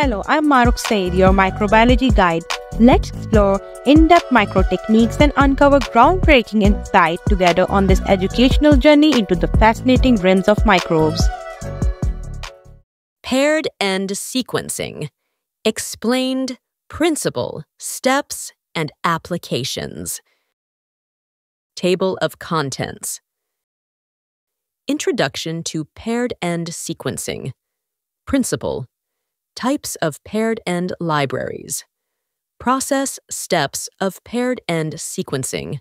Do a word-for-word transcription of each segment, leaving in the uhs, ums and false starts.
Hello, I'm Maruq Saeed, your microbiology guide. Let's explore in-depth micro techniques and uncover groundbreaking insight together on this educational journey into the fascinating realms of microbes. Paired-End Sequencing. Explained Principle, Steps, and Applications. Table of Contents. Introduction to Paired-End Sequencing. Principle. Types of paired-end libraries. Process steps of paired-end sequencing.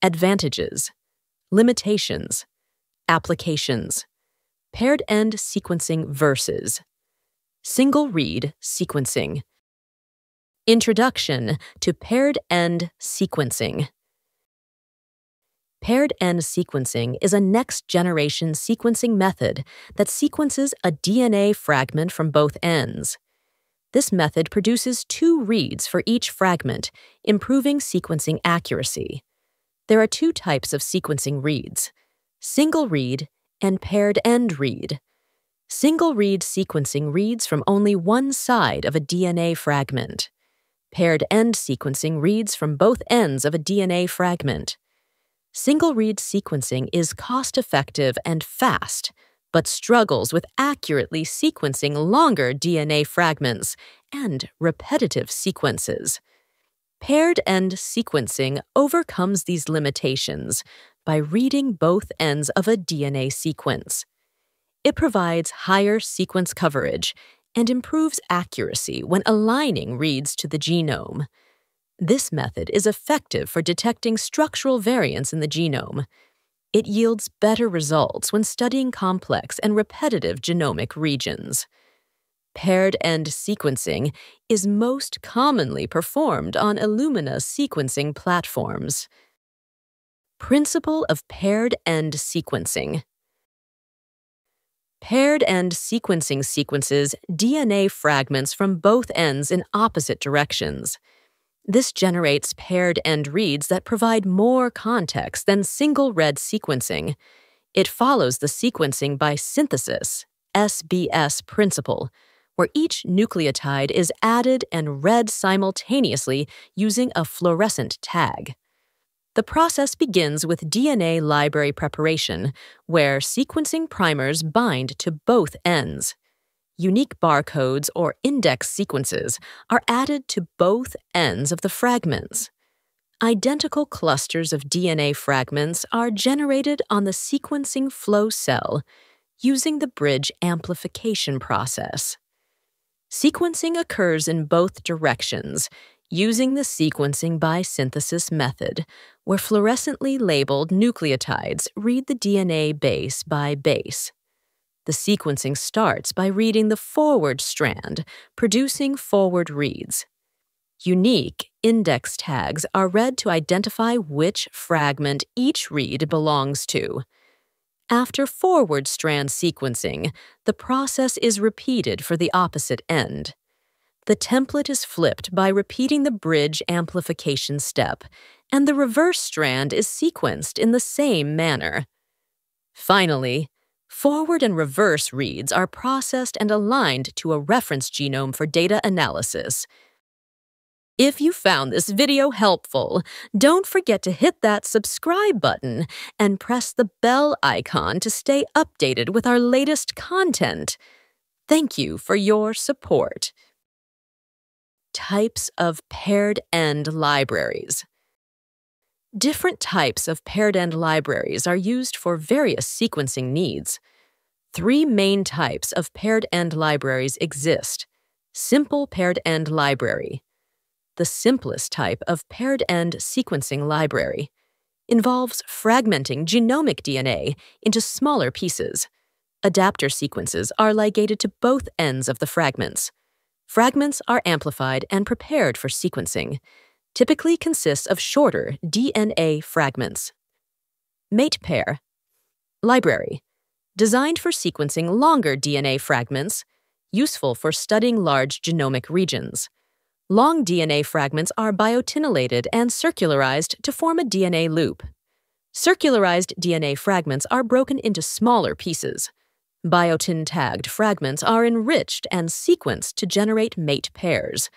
Advantages. Limitations. Applications. Paired-end sequencing versus single-read sequencing. Introduction to paired-end sequencing. Paired-end sequencing is a next-generation sequencing method that sequences a D N A fragment from both ends. This method produces two reads for each fragment, improving sequencing accuracy. There are two types of sequencing reads: single-read and paired-end read. Single-read sequencing reads from only one side of a D N A fragment. Paired-end sequencing reads from both ends of a D N A fragment. Single-read sequencing is cost-effective and fast, but struggles with accurately sequencing longer D N A fragments and repetitive sequences. Paired-end sequencing overcomes these limitations by reading both ends of a D N A sequence. It provides higher sequence coverage and improves accuracy when aligning reads to the genome. This method is effective for detecting structural variants in the genome. It yields better results when studying complex and repetitive genomic regions. Paired-end sequencing is most commonly performed on Illumina sequencing platforms. Principle of paired-end sequencing. Paired-end sequencing sequences D N A fragments from both ends in opposite directions. This generates paired-end reads that provide more context than single-read sequencing. It follows the sequencing by synthesis, S B S principle, where each nucleotide is added and read simultaneously using a fluorescent tag. The process begins with D N A library preparation, where sequencing primers bind to both ends. Unique barcodes or index sequences are added to both ends of the fragments. Identical clusters of D N A fragments are generated on the sequencing flow cell using the bridge amplification process. Sequencing occurs in both directions using the sequencing by synthesis method, where fluorescently labeled nucleotides read the D N A base by base. The sequencing starts by reading the forward strand, producing forward reads. Unique index tags are read to identify which fragment each read belongs to. After forward strand sequencing, the process is repeated for the opposite end. The template is flipped by repeating the bridge amplification step, and the reverse strand is sequenced in the same manner. Finally, forward and reverse reads are processed and aligned to a reference genome for data analysis. If you found this video helpful, don't forget to hit that subscribe button and press the bell icon to stay updated with our latest content. Thank you for your support. Types of paired-end libraries. Different types of paired-end libraries are used for various sequencing needs. Three main types of paired-end libraries exist. Simple paired-end library. The simplest type of paired-end sequencing library involves fragmenting genomic D N A into smaller pieces. Adapter sequences are ligated to both ends of the fragments. Fragments are amplified and prepared for sequencing. Typically consists of shorter D N A fragments. Mate-Pair library, designed for sequencing longer D N A fragments, useful for studying large genomic regions. Long D N A fragments are biotinylated and circularized to form a D N A loop. Circularized D N A fragments are broken into smaller pieces. Biotin-tagged fragments are enriched and sequenced to generate mate pairs,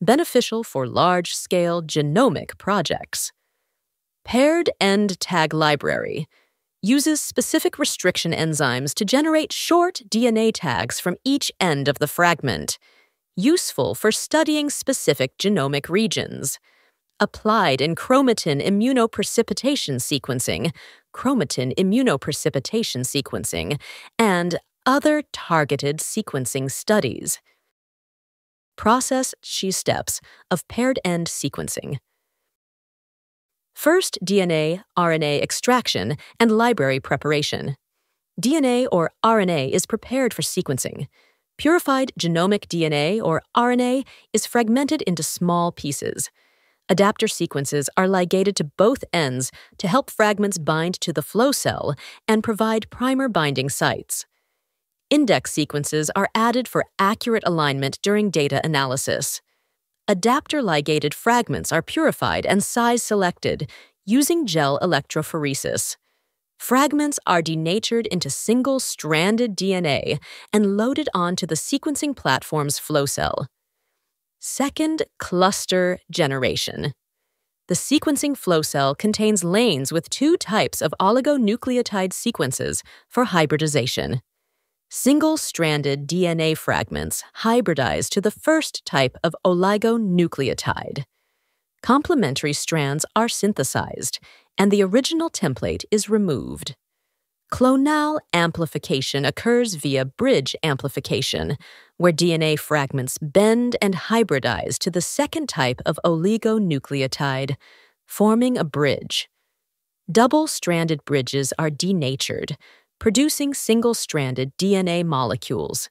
beneficial for large-scale genomic projects. Paired-End Tag Library uses specific restriction enzymes to generate short D N A tags from each end of the fragment, useful for studying specific genomic regions. Applied in chromatin immunoprecipitation sequencing, chromatin immunoprecipitation sequencing, and other targeted sequencing studies. Process key steps of paired-end sequencing. First, D N A, R N A extraction, and library preparation. D N A or R N A is prepared for sequencing. Purified genomic D N A or R N A is fragmented into small pieces. Adapter sequences are ligated to both ends to help fragments bind to the flow cell and provide primer binding sites. Index sequences are added for accurate alignment during data analysis. Adapter-ligated fragments are purified and size-selected using gel electrophoresis. Fragments are denatured into single-stranded D N A and loaded onto the sequencing platform's flow cell. Second, cluster generation. The sequencing flow cell contains lanes with two types of oligonucleotide sequences for hybridization. Single-stranded D N A fragments hybridize to the first type of oligonucleotide. Complementary strands are synthesized, and the original template is removed. Clonal amplification occurs via bridge amplification, where D N A fragments bend and hybridize to the second type of oligonucleotide, forming a bridge. Double-stranded bridges are denatured, producing single-stranded D N A molecules.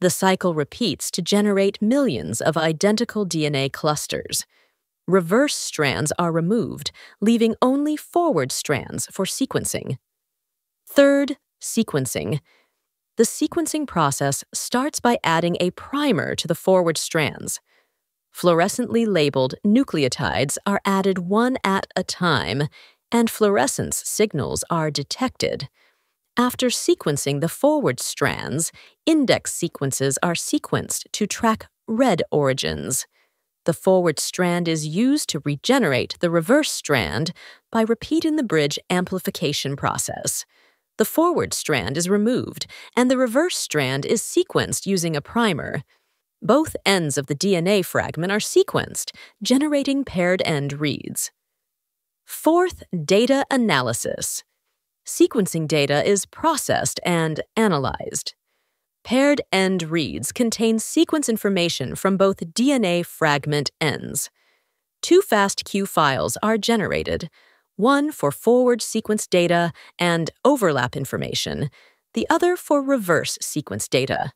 The cycle repeats to generate millions of identical D N A clusters. Reverse strands are removed, leaving only forward strands for sequencing. Third, sequencing. The sequencing process starts by adding a primer to the forward strands. Fluorescently labeled nucleotides are added one at a time, and fluorescence signals are detected. After sequencing the forward strands, index sequences are sequenced to track red origins. The forward strand is used to regenerate the reverse strand by repeating the bridge amplification process. The forward strand is removed, and the reverse strand is sequenced using a primer. Both ends of the D N A fragment are sequenced, generating paired-end reads. Fourth, data analysis. Sequencing data is processed and analyzed. Paired-end reads contain sequence information from both D N A fragment ends. Two FASTQ files are generated, one for forward sequence data and overlap information, the other for reverse sequence data.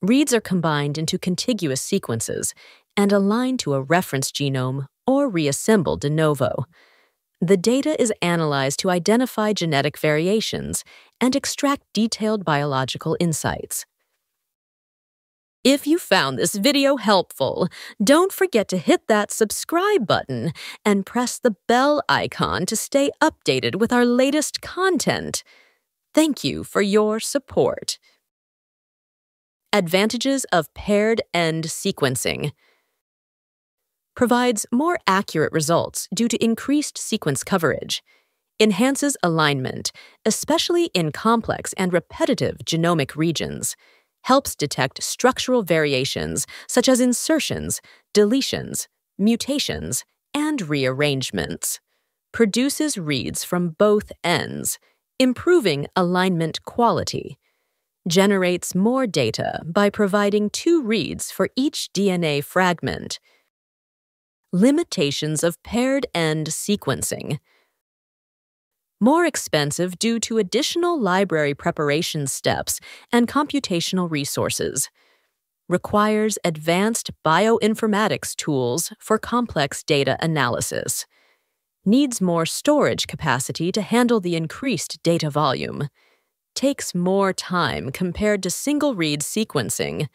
Reads are combined into contiguous sequences and aligned to a reference genome or reassembled de novo. The data is analyzed to identify genetic variations and extract detailed biological insights. If you found this video helpful, don't forget to hit that subscribe button and press the bell icon to stay updated with our latest content. Thank you for your support. Advantages of paired-end sequencing. Provides more accurate results due to increased sequence coverage. Enhances alignment, especially in complex and repetitive genomic regions. Helps detect structural variations such as insertions, deletions, mutations, and rearrangements. Produces reads from both ends, improving alignment quality. Generates more data by providing two reads for each D N A fragment. Limitations of paired-end sequencing. More expensive due to additional library preparation steps and computational resources. Requires advanced bioinformatics tools for complex data analysis. Needs more storage capacity to handle the increased data volume. Takes more time compared to single-read sequencing.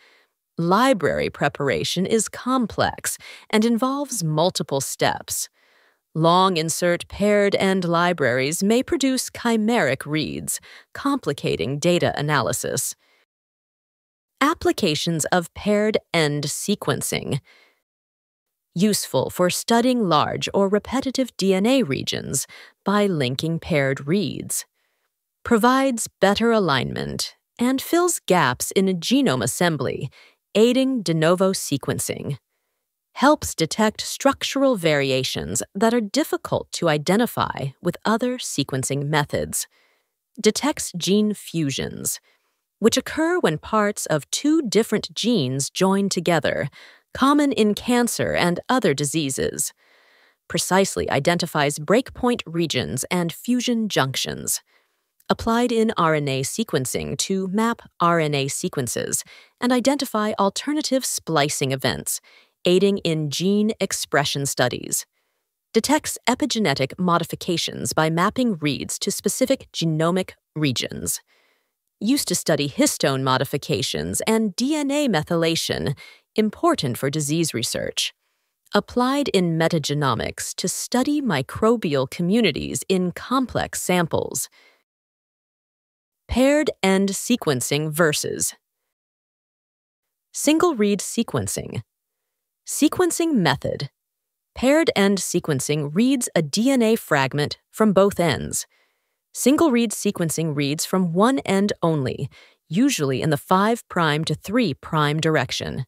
Library preparation is complex and involves multiple steps. Long insert paired-end libraries may produce chimeric reads, complicating data analysis. Applications of paired-end sequencing. Useful for studying large or repetitive D N A regions by linking paired reads. Provides better alignment and fills gaps in a genome assembly, aiding de novo sequencing. Helps detect structural variations that are difficult to identify with other sequencing methods. Detects gene fusions, which occur when parts of two different genes join together, common in cancer and other diseases. Precisely identifies breakpoint regions and fusion junctions. Applied in R N A sequencing to map R N A sequences and identify alternative splicing events, aiding in gene expression studies. Detects epigenetic modifications by mapping reads to specific genomic regions. Used to study histone modifications and D N A methylation, important for disease research. Applied in metagenomics to study microbial communities in complex samples. Paired-end sequencing versus single-read sequencing. Sequencing method. Paired-end sequencing reads a D N A fragment from both ends. Single-read sequencing reads from one end only, usually in the five prime to three prime direction.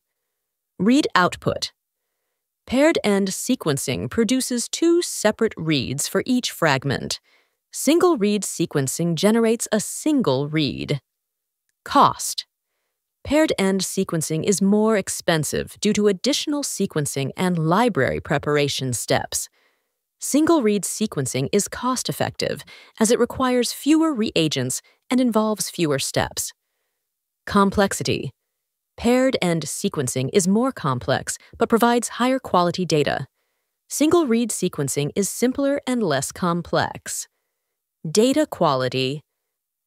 Read output. Paired-end sequencing produces two separate reads for each fragment. Single-read sequencing generates a single read. Cost. Paired-end sequencing is more expensive due to additional sequencing and library preparation steps. Single-read sequencing is cost-effective as it requires fewer reagents and involves fewer steps. Complexity. Paired-end sequencing is more complex but provides higher quality data. Single-read sequencing is simpler and less complex. Data quality.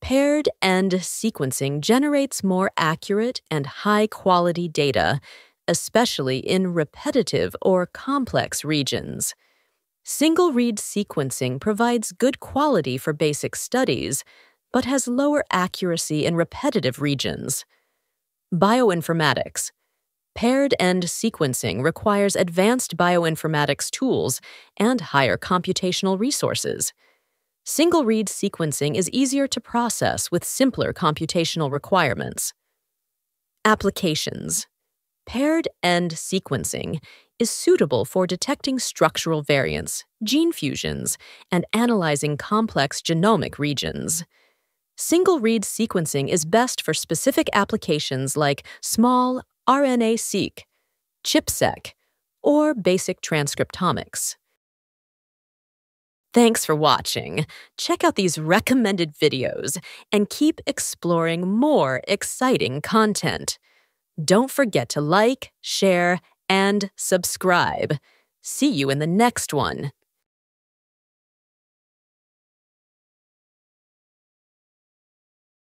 Paired-end sequencing generates more accurate and high-quality data, especially in repetitive or complex regions. Single-read sequencing provides good quality for basic studies, but has lower accuracy in repetitive regions. Bioinformatics. Paired-end sequencing requires advanced bioinformatics tools and higher computational resources. Single-read sequencing is easier to process with simpler computational requirements. Applications. Paired-end sequencing is suitable for detecting structural variants, gene fusions, and analyzing complex genomic regions. Single-read sequencing is best for specific applications like small R N A-Seq, ChIP-Seq, or basic transcriptomics. Thanks for watching. Check out these recommended videos and keep exploring more exciting content. Don't forget to like, share, and subscribe. See you in the next one.